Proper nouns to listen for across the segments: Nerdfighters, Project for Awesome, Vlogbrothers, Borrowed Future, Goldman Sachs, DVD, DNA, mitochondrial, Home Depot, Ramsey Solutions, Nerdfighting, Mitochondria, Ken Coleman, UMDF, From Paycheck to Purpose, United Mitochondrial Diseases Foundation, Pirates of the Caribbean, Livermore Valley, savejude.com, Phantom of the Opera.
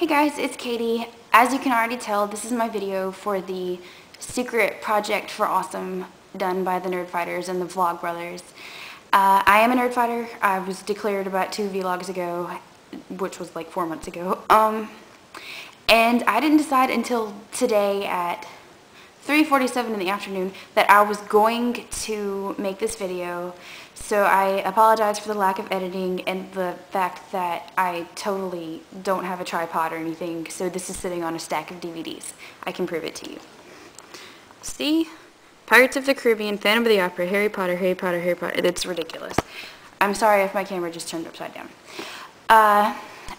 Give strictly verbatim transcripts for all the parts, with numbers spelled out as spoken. Hey guys, it's Katie. As you can already tell, this is my video for the secret Project for Awesome done by the Nerdfighters and the Vlogbrothers. Uh, I am a Nerdfighter. I was declared about two vlogs ago, which was like four months ago. Um, and I didn't decide until today at three forty-seven in the afternoon that I was going to make this video, so I apologize for the lack of editing and the fact that I totally don't have a tripod or anything, so this is sitting on a stack of D V Ds. I can prove it to you. See? Pirates of the Caribbean, Phantom of the Opera, Harry Potter, Harry Potter, Harry Potter. It's ridiculous. I'm sorry if my camera just turned upside down. Uh,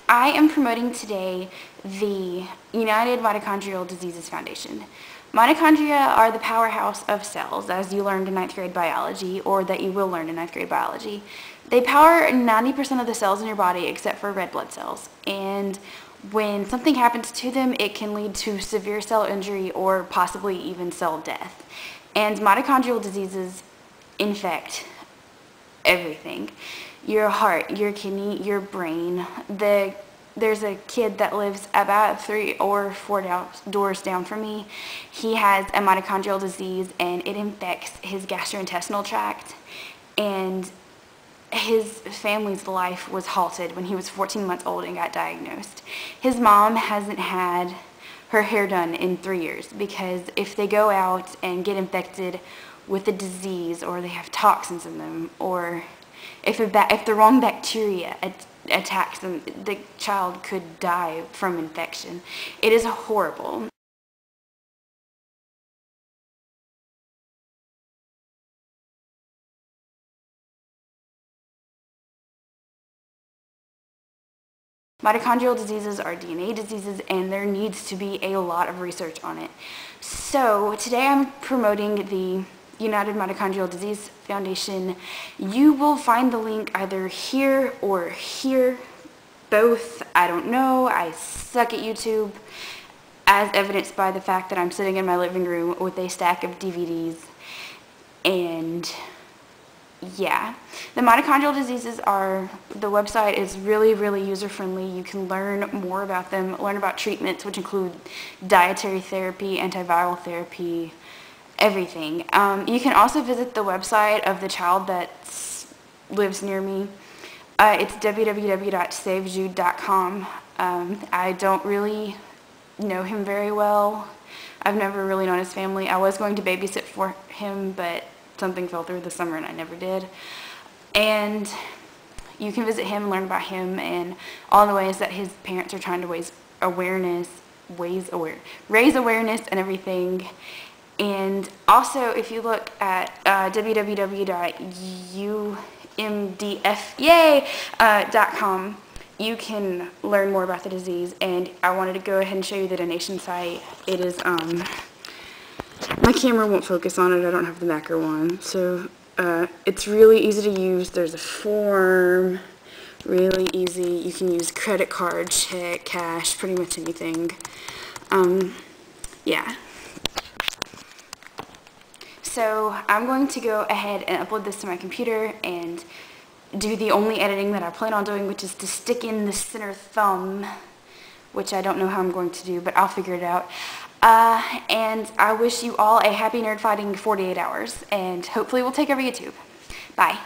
I am promoting today the United Mitochondrial Diseases Foundation. Mitochondria are the powerhouse of cells, as you learned in ninth grade biology, or that you will learn in ninth grade biology. They power ninety percent of the cells in your body except for red blood cells, and when something happens to them, it can lead to severe cell injury or possibly even cell death. And mitochondrial diseases infect everything. Your heart, your kidney, your brain. The There's a kid that lives about three or four down, doors down from me. He has a mitochondrial disease and it infects his gastrointestinal tract, and his family's life was halted when he was fourteen months old and got diagnosed. His mom hasn't had her hair done in three years because if they go out and get infected with a disease, or they have toxins in them, or if, a ba if the wrong bacteria attacks them, the child could die from infection. It is horrible. Mitochondrial diseases are D N A diseases, and there needs to be a lot of research on it. So today I'm promoting the United Mitochondrial Disease Foundation. You will find the link either here or here, both. I don't know, I suck at YouTube, as evidenced by the fact that I'm sitting in my living room with a stack of D V Ds, and yeah. The mitochondrial diseases are, the website is really, really user-friendly. You can learn more about them, learn about treatments, which include dietary therapy, antiviral therapy, everything. Um, you can also visit the website of the child that lives near me. Uh, it's w w w dot save jude dot com. Um, I don't really know him very well. I've never really known his family. I was going to babysit for him, but something fell through the summer and I never did. And you can visit him, learn about him, and all the ways that his parents are trying to raise awareness, ways aware, raise awareness and everything. And also, if you look at uh, w w w dot u m d f yay dot com, uh, you can learn more about the disease. And I wanted to go ahead and show you the donation site. It is, um, my camera won't focus on it. I don't have the macro on. So uh, it's really easy to use. There's a form, really easy. You can use credit card, check, cash, pretty much anything. Um, yeah. So I'm going to go ahead and upload this to my computer and do the only editing that I plan on doing, which is to stick in the center thumb, which I don't know how I'm going to do, but I'll figure it out. Uh, and I wish you all a happy nerdfighting forty-eight hours, and hopefully we'll take over YouTube. Bye.